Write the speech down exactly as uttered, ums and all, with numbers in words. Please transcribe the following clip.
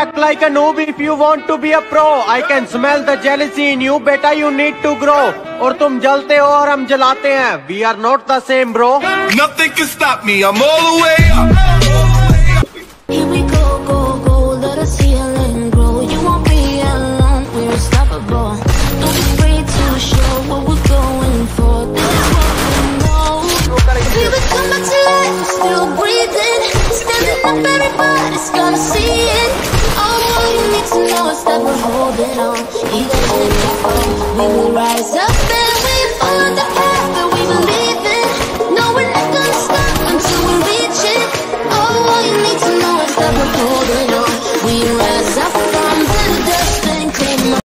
act like a noob if you want to be a pro. I can smell the jealousy in you, beta you need to grow. और तुम जलते हो और हम जलाते हैं. We are not the same, bro. Nothing can stop me. I'm all the way up.